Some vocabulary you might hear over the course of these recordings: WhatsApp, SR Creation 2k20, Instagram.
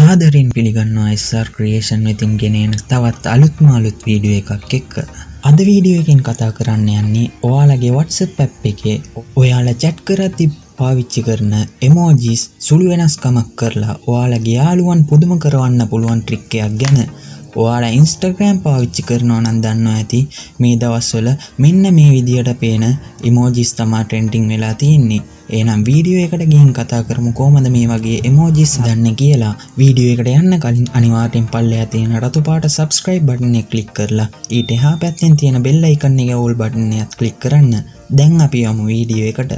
සාදරයෙන් පිළිගන්නවා SR Creation වෙතින් ගෙනෙන තවත් අලුත්ම අලුත් වීඩියෝ එකක් එක්ක. අද වීඩියෝ එකෙන් කතා කරන්න යන්නේ ඔයාලගේ WhatsApp app එකේ ඔයාලා chat කරද්දී පාවිච්චි කරන emojis සුළු වෙනස්කමක් කරලා ඔයාලගේ යාළුවන් පුදුම කරවන්න පුළුවන් ට්‍රික් එකක් ගැන. ඔයාලා Instagram පාවිච්චි කරනවා නම් දන්නවා ඇති මේ දවස්වල මෙන්න මේ විදියට පේන emojis තමයි trending වෙලා තියෙන්නේ. Eanam video ekata gihin katha karamu komada me wage emojis danne kiyala video ekata yanna kalin aniwaryen pallaya thiyena ratu paata subscribe button e click karala ඊට එහා පැත්තෙන් තියෙන bell icon එක all button එකත් click කරන්න. දැන් අපි යමු video එකට.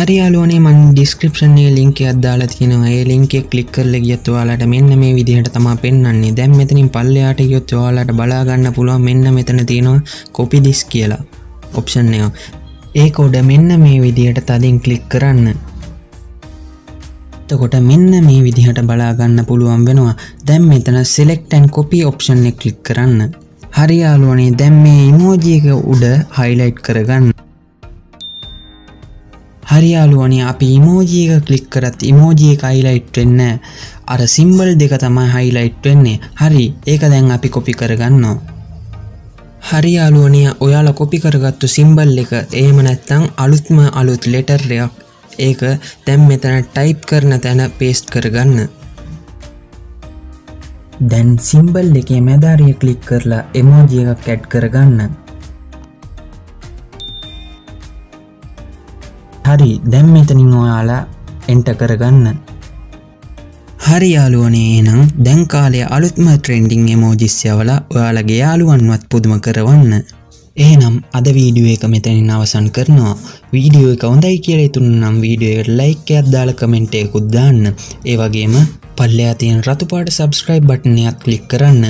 හරි යාළුවනේ මම description එකේ link එකක් දාලා තියෙනවා. ඒ link එක click කරලා ගියත් ඔයාලට මෙන්න මේ විදිහට තමයි පෙන්වන්නේ. දැන් මෙතනින් පල්ලෙහාට ගියොත් ඔයාලට බලා ගන්න පුළුවන් මෙන්න මෙතන තියෙනවා copy this කියලා option එක. ඒක උඩ මෙන්න මේ විදිහට තදින් click කරන්න. එතකොට මෙන්න මේ විදිහට බලා ගන්න පුළුවන් වෙනවා. දැන් මෙතන select and copy option එක click කරන්න. හරි යාළුවනේ දැන් මේ emoji එක උඩ highlight කරගන්න. හරි යාළුවනේ අපි emoji එක click කරත් emoji එක highlight වෙන්නේ අර symbol දෙක තමයි highlight වෙන්නේ. හරි ඒක දැන් අපි copy කරගන්නවා. හරි යාළුවනේ ඔයාලා copy කරගත්තු symbol එක එහෙම නැත්නම් අලුත්ම අලුත් letter එකක් ඒක දැන් මෙතන type කරන තැන paste කරගන්න. දැන් symbol එකේ මැද අරිය click කරලා emoji එකක් add කරගන්න. හරි දැන් මෙතනින් ඔයාලා එන්ටර් කරගන්න. හරි යාළුවනේ එහෙනම් දැන් කාලේ අලුත්ම ට්‍රෙන්ඩින් emojis යවලා ඔයාලගේ යාළුවන්වත් පුදුම කරවන්න. එහෙනම් අද වීඩියෝ එක මෙතනින් අවසන් කරනවා. වීඩියෝ එක හොඳයි කියලා හිතුණා නම් වීඩියෝ එකට ලයික් එකක් දාලා කමෙන්ට් එකකුත් දාන්න. ඒ වගේම පල්ලෙහා තියෙන රතු පාට subscribe button එකත් click කරන්න.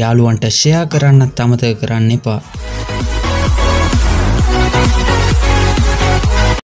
යාළුවන්ට share කරන්නත් අමතක කරන්න එපා.